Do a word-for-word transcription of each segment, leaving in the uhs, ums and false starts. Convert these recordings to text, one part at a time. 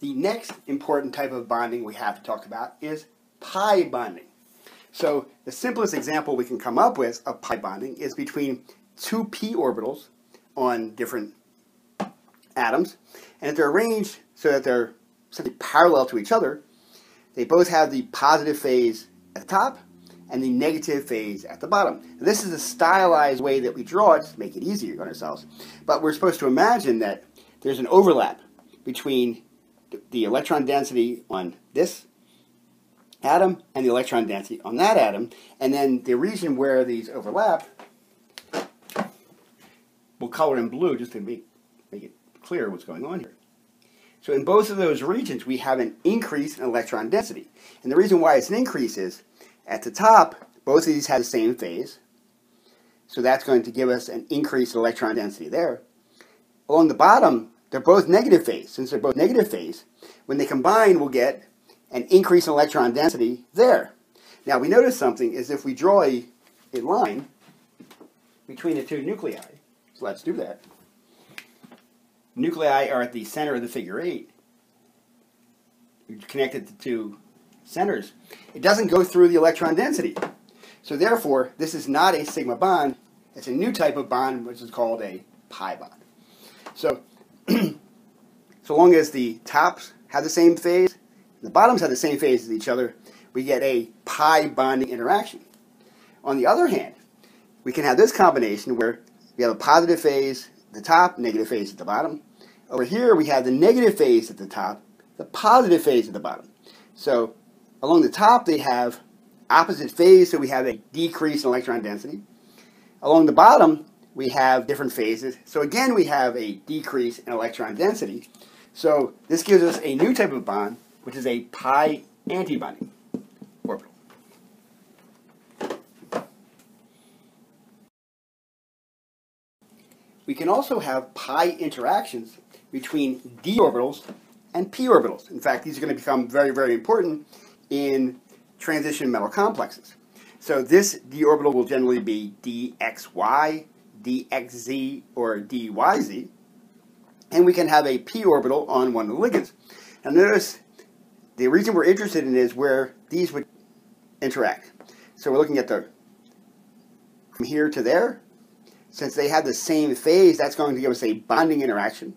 The next important type of bonding we have to talk about is pi bonding. So the simplest example we can come up with of pi bonding is between two p orbitals on different atoms, and if they're arranged so that they're simply parallel to each other, they both have the positive phase at the top and the negative phase at the bottom. Now, this is a stylized way that we draw it to make it easier on ourselves, but we're supposed to imagine that there's an overlap between the electron density on this atom and the electron density on that atom, and then the region where these overlap, we'll color in blue just to make, make it clear what's going on here. So in both of those regions we have an increase in electron density, and the reason why it's an increase is at the top both of these have the same phase, so that's going to give us an increase in electron density there. Along the bottom they're both negative phase. Since they're both negative phase, when they combine we'll get an increase in electron density there. Now we notice something is if we draw a, a line between the two nuclei, so let's do that. Nuclei are at the center of the figure eight. You're connected to two centers. It doesn't go through the electron density. So therefore, this is not a sigma bond. It's a new type of bond which is called a pi bond. So, so long as the tops have the same phase, the bottoms have the same phase as each other, we get a pi bonding interaction. On the other hand, we can have this combination where we have a positive phase at the top, negative phase at the bottom. Over here we have the negative phase at the top, the positive phase at the bottom. So along the top they have opposite phase, so we have a decrease in electron density. Along the bottom we have different phases, so again we have a decrease in electron density. So this gives us a new type of bond, which is a pi antibonding orbital. We can also have pi interactions between d orbitals and p orbitals. In fact, these are going to become very, very important in transition metal complexes. So this d orbital will generally be d x y, d x z, or d y z, and we can have a p orbital on one of the ligands. Now notice, the region we're interested in is where these would interact. So we're looking at the from here to there. Since they have the same phase, that's going to give us a bonding interaction.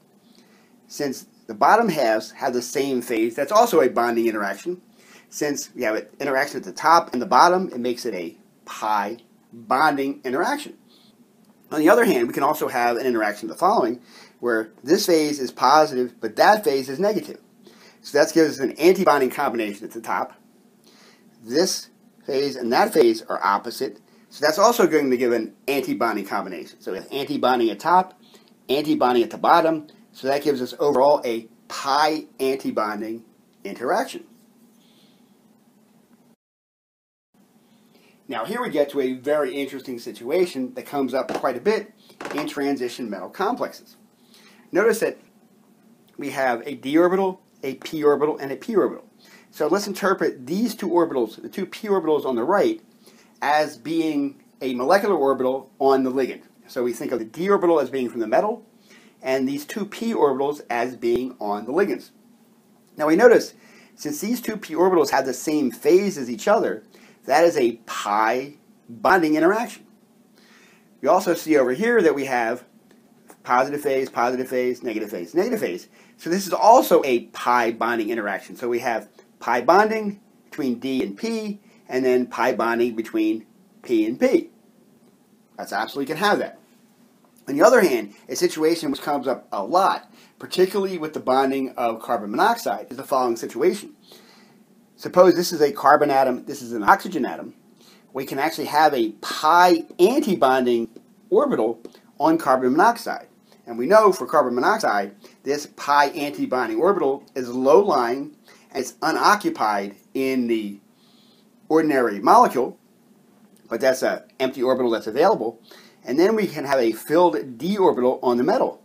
Since the bottom halves have the same phase, that's also a bonding interaction. Since we have an interaction at the top and the bottom, it makes it a pi bonding interaction. On the other hand, we can also have an interaction of the following, where this phase is positive, but that phase is negative. So that gives us an antibonding combination at the top. This phase and that phase are opposite, so that's also going to give an antibonding combination. So we have antibonding at top, antibonding at the bottom, so that gives us overall a pi antibonding interaction. Now here we get to a very interesting situation that comes up quite a bit in transition metal complexes. Notice that we have a d orbital, a p orbital, and a p orbital. So let's interpret these two orbitals, the two p orbitals on the right, as being a molecular orbital on the ligand. So we think of the d orbital as being from the metal, and these two p orbitals as being on the ligands. Now we notice, since these two p orbitals have the same phase as each other, that is a pi bonding interaction. We also see over here that we have positive phase, positive phase, negative phase, negative phase. So this is also a pi bonding interaction. So we have pi bonding between D and P, and then pi bonding between P and P. That's absolutely, you can have that. On the other hand, a situation which comes up a lot, particularly with the bonding of carbon monoxide, is the following situation. Suppose this is a carbon atom, this is an oxygen atom. We can actually have a pi antibonding orbital on carbon monoxide. And we know for carbon monoxide, this pi antibonding orbital is low-lying and it's unoccupied in the ordinary molecule, but that's an empty orbital that's available. And then we can have a filled d orbital on the metal.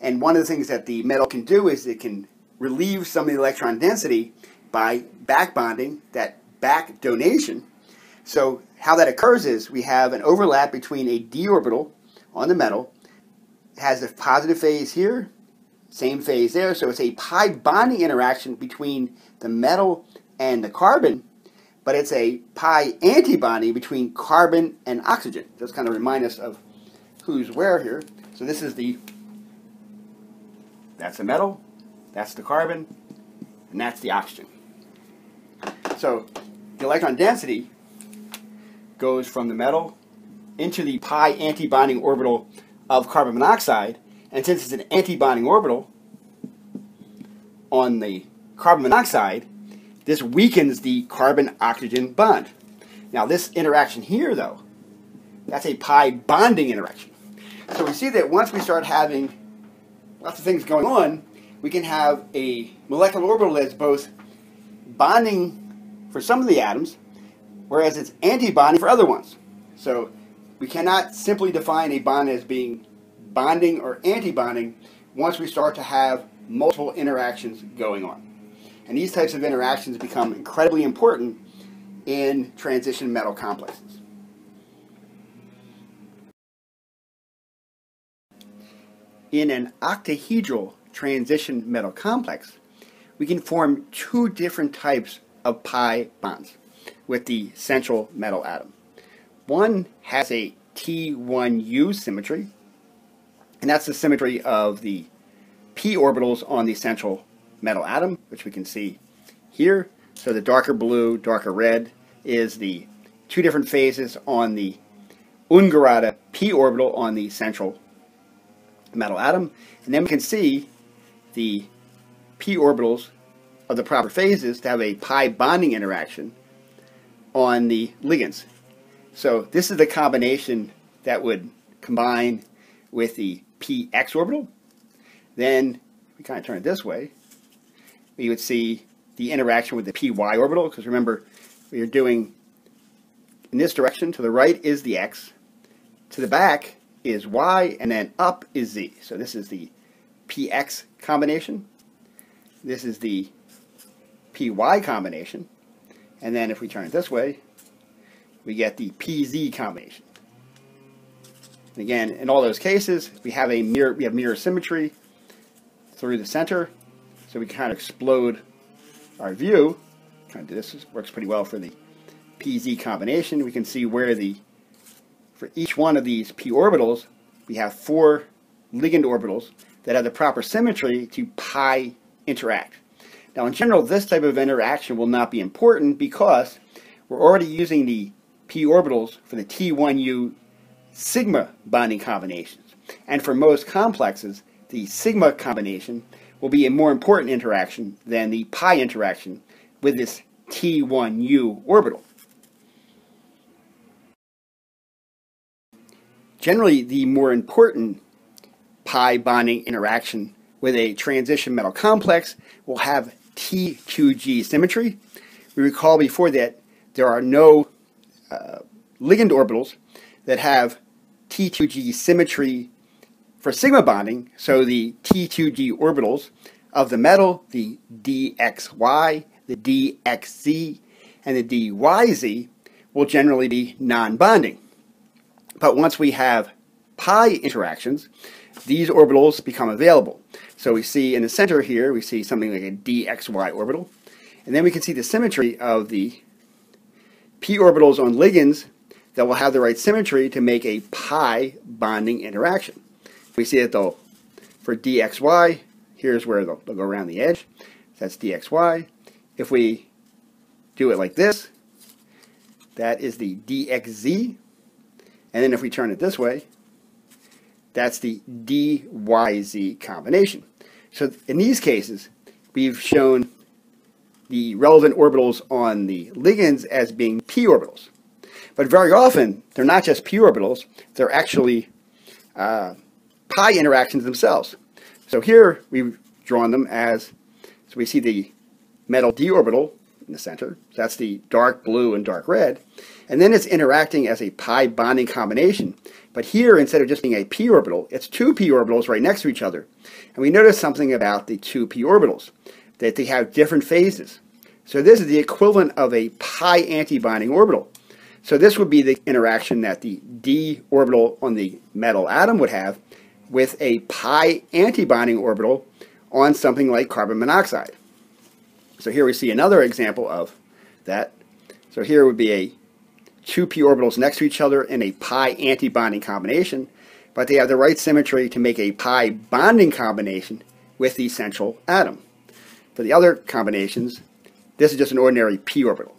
And one of the things that the metal can do is it can relieve some of the electron density by back bonding, that back donation. So how that occurs is we have an overlap between a d orbital on the metal, has a positive phase here, Same phase there, so it's a pi bonding interaction between the metal and the carbon, but it's a pi antibonding between carbon and oxygen. Just kind of remind us of who's where here. So this is the, that's the metal, that's the carbon, and that's the oxygen. So the electron density goes from the metal into the pi antibonding orbital of carbon monoxide. And since it's an antibonding orbital on the carbon monoxide, this weakens the carbon-oxygen bond. Now this interaction here, though, that's a pi bonding interaction. So we see that once we start having lots of things going on, we can have a molecular orbital that's both bonding for some of the atoms, whereas it's antibonding for other ones. So we cannot simply define a bond as being bonding or antibonding once we start to have multiple interactions going on. And these types of interactions become incredibly important in transition metal complexes. In an octahedral transition metal complex, we can form two different types of pi bonds with the central metal atom. One has a T one U symmetry, and that's the symmetry of the p orbitals on the central metal atom, which we can see here. So the darker blue, darker red is the two different phases on the ungerade p orbital on the central metal atom. And then we can see the p orbitals of the proper phases to have a pi bonding interaction on the ligands. So this is the combination that would combine with the p x orbital. Then we kind of turn it this way. We would see the interaction with the p y orbital, because remember, we are doing in this direction. To the right is the x, to the back is y, and then up is z. So this is the p x combination. This is the p y combination. And then if we turn it this way, we get the p z combination. And again, in all those cases, we have a mirror, we have mirror symmetry through the center. So we kind of explode our view. Kind of this works pretty well for the p z combination. We can see where the, for each one of these p orbitals, we have four ligand orbitals that have the proper symmetry to pi interact. Now in general, this type of interaction will not be important because we're already using the p orbitals for the T one U sigma bonding combinations. And for most complexes, the sigma combination will be a more important interaction than the pi interaction with this T one U orbital. Generally, the more important pi bonding interaction with a transition metal complex will have T two G symmetry. We recall before that there are no uh, ligand orbitals that have T two G symmetry for sigma bonding, so the T two G orbitals of the metal, the d x y, the d x z, and the d y z will generally be non-bonding. But once we have pi interactions, these orbitals become available. So we see in the center here, we see something like a d x y orbital, and then we can see the symmetry of the p orbitals on ligands that will have the right symmetry to make a pi bonding interaction. We see that though for d x y, here's where they'll, they'll go around the edge. That's d x y. If we do it like this, that is the d x z. And then if we turn it this way, that's the d y z combination. So in these cases, we've shown the relevant orbitals on the ligands as being p orbitals. But very often, they're not just p orbitals, they're actually uh, pi interactions themselves. So here we've drawn them as, so we see the metal d orbital in the center, so that's the dark blue and dark red, and then it's interacting as a pi bonding combination. But here, instead of just being a p orbital, it's two p orbitals right next to each other. And we notice something about the two p orbitals, that they have different phases. So this is the equivalent of a pi antibonding orbital. So this would be the interaction that the d orbital on the metal atom would have with a pi antibonding orbital on something like carbon monoxide. So here we see another example of that. So here would be a two p orbitals next to each other in a pi antibonding combination, but they have the right symmetry to make a pi bonding combination with the central atom. For the other combinations, this is just an ordinary p orbital.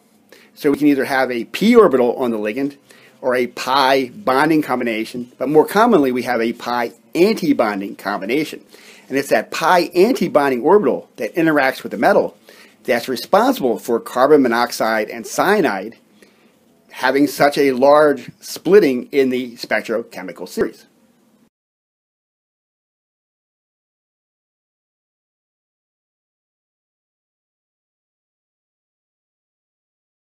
So we can either have a p orbital on the ligand or a pi bonding combination, but more commonly we have a pi antibonding combination. And it's that pi antibonding orbital that interacts with the metal that's responsible for carbon monoxide and cyanide having such a large splitting in the spectrochemical series.